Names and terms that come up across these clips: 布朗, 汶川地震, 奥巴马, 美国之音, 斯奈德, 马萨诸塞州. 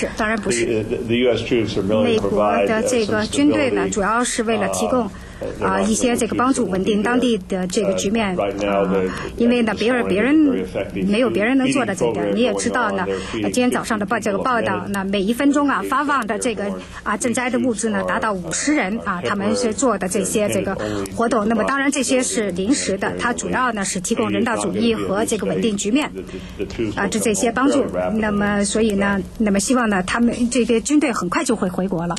是，当然不是。美国的这个军队呢，主要是为了提供一些这个帮助稳定当地的这个局面因为呢别人没有别人能做的这个，你也知道呢，今天早上的报道，那每一分钟啊发放的这个赈灾的物资呢达到50人他们是做的这些这个活动。那么当然这些是临时的，它主要呢是提供人道主义和这个稳定局面这些帮助。那么所以呢，那么希望呢他们这些军队很快就会回国了。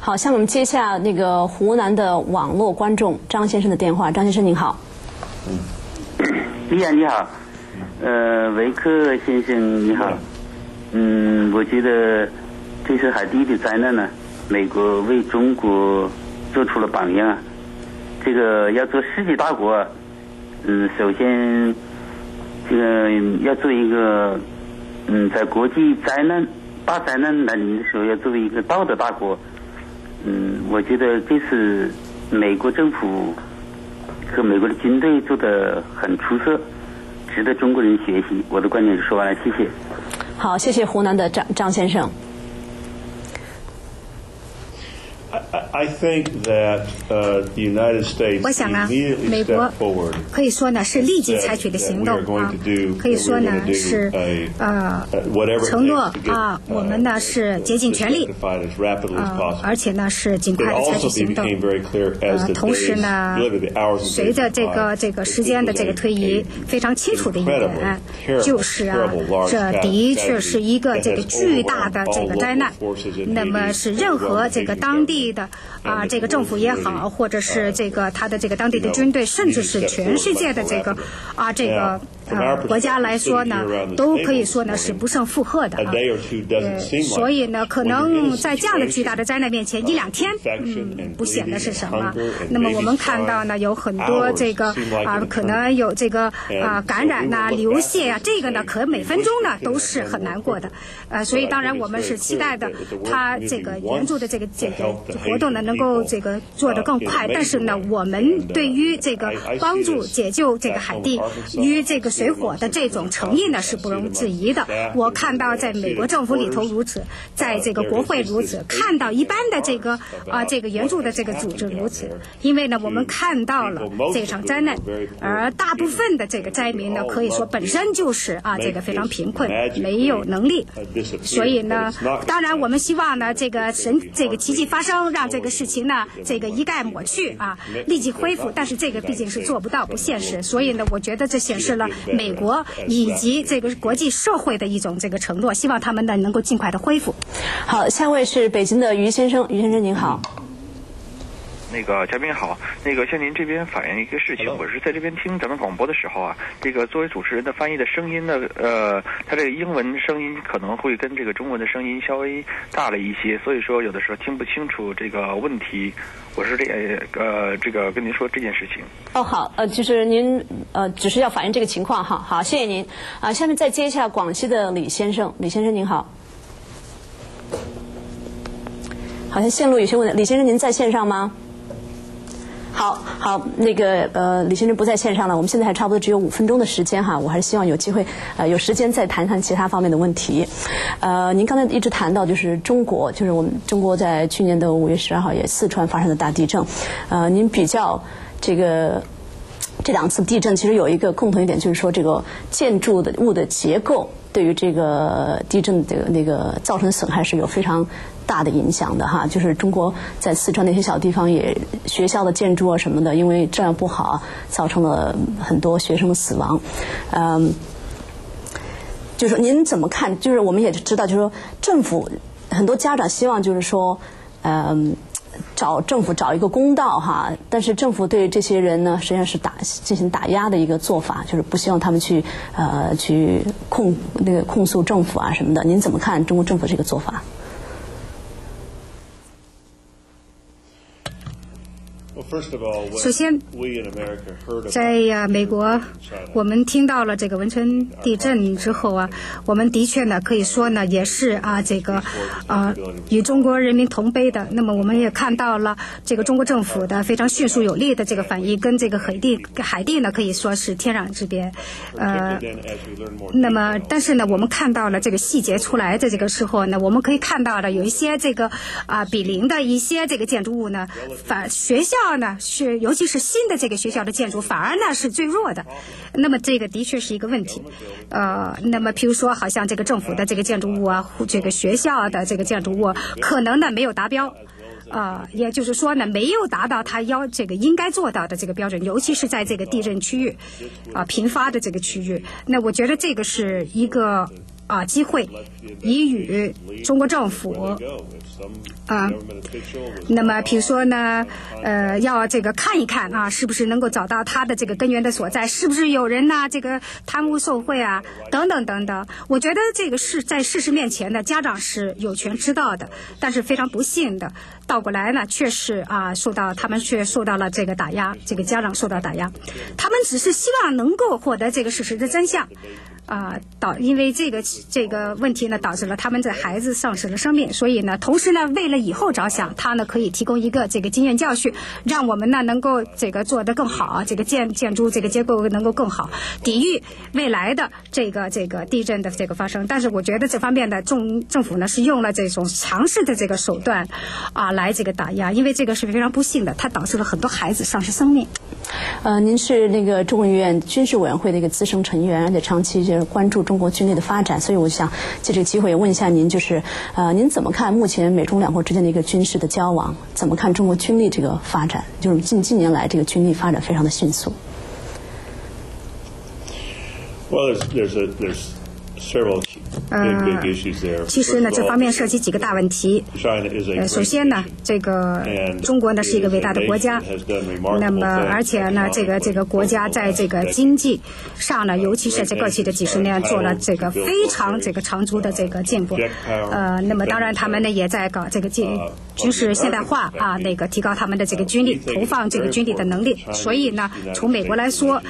好，像我们接下那个湖南的网络观众张先生的电话。张先生您好。你好，维克先生你好。我觉得这次海地的灾难呢，美国为中国做出了榜样。这个要做世界大国，首先这个要做一个，在国际灾难大灾难来临的时候，要作为一个道德大国。我觉得这次美国政府和美国的军队做得很出色，值得中国人学习。我的观点是说完了，谢谢。好，谢谢湖南的张先生。我想啊，美国可以说呢是立即采取的行动可以说呢是承诺我们呢是竭尽全力而且呢是尽快的采取行动。同时呢，随着这个时间的这个推移，非常清楚的一点就是这的确是一个这个巨大的这个灾难。那么是任何这个当地的这个政府也好，或者是这个他的这个当地的军队，甚至是全世界的这个国家来说呢，都可以说呢是不胜负荷的所以呢，可能在这样的巨大的灾难面前，一两天不显得是什么。那么我们看到呢，有很多这个可能有这个感染呐、流血呀，这个呢，可每分钟呢都是很难过的。所以当然我们是期待的，他这个援助的这个活动呢能够这个做得更快。但是呢，我们对于这个帮助解救这个海地与这个水火的这种诚意呢是不容置疑的。我看到在美国政府里头如此，在这个国会如此，看到一般的这个这个援助的这个组织如此。因为呢，我们看到了这场灾难，而大部分的这个灾民呢，可以说本身就是这个非常贫困，没有能力。所以呢，当然我们希望呢，这个奇迹发生，让这个事情呢这个一概抹去立即恢复。但是这个毕竟是做不到，不现实。所以呢，我觉得这显示了美国以及这个国际社会的一种这个承诺，希望他们呢能够尽快的恢复。好，下位是北京的于先生。于先生您好。那个嘉宾好，那个向您这边反映一个事情，我是在这边听咱们广播的时候这个作为主持人的翻译的声音呢，他这个英文声音可能会跟这个中文的声音稍微大了一些，所以说有的时候听不清楚这个问题。我是这个跟您说这件事情。好，就是您只是要反映这个情况哈。好，谢谢您下面再接一下广西的李先生。李先生您好。好像线路有些问题，李先生您在线上吗？好，那个李先生不在线上了，我们现在还差不多只有5分钟的时间哈，我还是希望有机会有时间再谈谈其他方面的问题。您刚才一直谈到就是中国，就是我们中国在去年的5月12号也四川发生的大地震，您比较这两次地震其实有一个共同一点，就是说这个建筑的物的结构对于这个地震的那个造成损害是有非常大的影响的哈。就是中国在四川那些小地方也学校的建筑什么的，因为质量不好造成了很多学生死亡。就是您怎么看？就是我们也知道，就是说政府很多家长希望就是说找政府找一个公道哈，但是政府对这些人呢，实际上是进行打压的一个做法，就是不希望他们去控诉政府什么的。您怎么看中国政府这个做法？首先，在美国，我们听到了这个汶川地震之后啊，我们的确呢可以说呢也是这个与中国人民同悲的。那么我们也看到了这个中国政府的非常迅速有力的这个反应，跟这个海地呢可以说是天壤之别。那么但是呢，我们看到了这个细节出来的这个时候呢，我们可以看到了有一些这个比邻的一些这个建筑物呢，学校呢是，尤其是新的这个学校的建筑，反而呢是最弱的。那么这个的确是一个问题。那么比如说，好像这个政府的这个建筑物啊，这个学校的这个建筑物，可能呢没有达标。也就是说呢，没有达到他这个应该做到的这个标准，尤其是在这个地震区域，频发的这个区域。那我觉得这个是一个机会，以与中国政府那么比如说呢，要这个看一看是不是能够找到它的这个根源的所在，是不是有人呢这个贪污受贿等等等等。我觉得这个是在事实面前呢，家长是有权知道的，但是非常不幸的，倒过来呢，却是他们却受到了这个打压，这个家长受到打压，他们只是希望能够获得这个事实的真相。因为这个问题呢，导致了他们的孩子丧失了生命，所以呢，同时呢，为了以后着想，他呢可以提供一个这个经验教训，让我们呢能够这个做得更好，这个建筑这个结构能够更好，抵御未来的这个地震的这个发生。但是我觉得这方面的政府呢是用了这种强势的这个手段来这个打压，因为这个是非常不幸的，它导致了很多孩子丧失生命。您是那个众议院军事委员会的一个资深成员，而且长期就是关注中国军力的发展，所以我想借这个机会问一下您，就是您怎么看目前美中两国之间的一个军事的交往？怎么看中国军力这个发展？就是近年来这个军力发展非常的迅速。Well, there's several big issues there. 其实呢，这方面涉及几个大问题。首先呢，这个中国呢是一个伟大的国家，那么而且呢，这个国家在这个经济上呢，尤其是在过去的几十年做了这个非常这个长足的这个进步。那么当然他们呢也在搞这个军事现代化提高他们的这个军力，投放这个军力的能力。所以呢，从美国来说，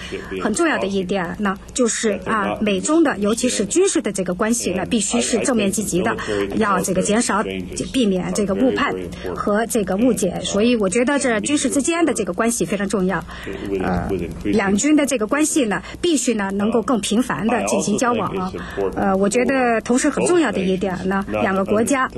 很重要的一点呢，就是美中的尤其是军事的这个关系呢，必须是正面积极的，要这个减少避免这个误判和这个误解。所以我觉得这军事之间的这个关系非常重要。两军的这个关系呢，必须呢能够更频繁的进行交往。我觉得同时很重要的一点呢，两个国家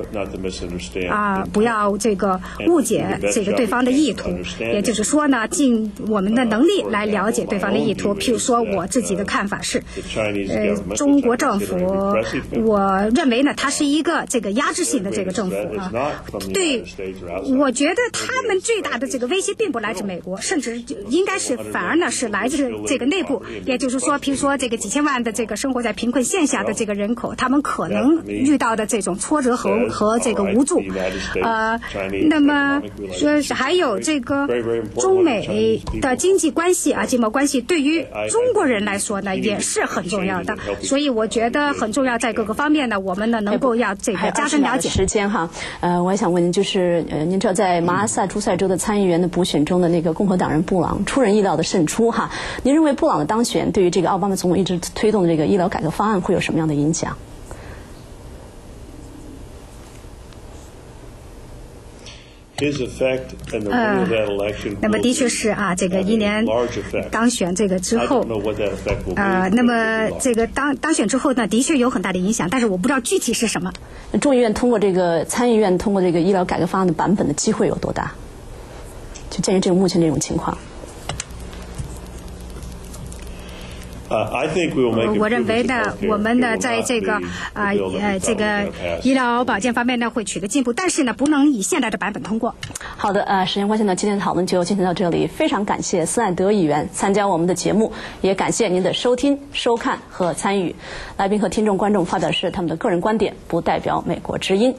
不要这个误解这个对方的意图，也就是说呢，尽我们的能力来了解对方的意图。譬如说我自己的看法是，中国政府，我认为呢，它是一个这个压制性的这个政府对，我觉得他们最大的这个威胁并不来自美国，甚至应该是反而呢是来自这个内部，也就是说，譬如说这个几千万的这个生活在贫困线下的这个人口，他们可能遇到的这种挫折和这个无助。那么说还有这个中美的经济关系经贸关系，对于中国人来说呢也是很重要的，所以我觉得很重要，在各个方面呢，我们呢能够要这个加深了解。时间哈，我还想问您，就是您知道在马萨诸塞州的参议员的补选中的那个共和党人布朗出人意料的胜出哈，您认为布朗的当选对于这个奥巴马总统一直推动的这个医疗改革方案会有什么样的影响？那么的确是这个一年当选这个之后，那么这个当选之后呢，的确有很大的影响，但是我不知道具体是什么。众议院通过这个参议院通过这个医疗改革方案的版本的机会有多大？就鉴于这个目前这种情况。我认为呢，我们呢在这个这个医疗保健方面呢会取得进步，但是呢不能以现在的版本通过。好的，时间关系呢，今天的讨论就进行到这里。非常感谢斯奈德议员参加我们的节目，也感谢您的收听、收看和参与。来宾和听众观众发表的是他们的个人观点，不代表美国之音。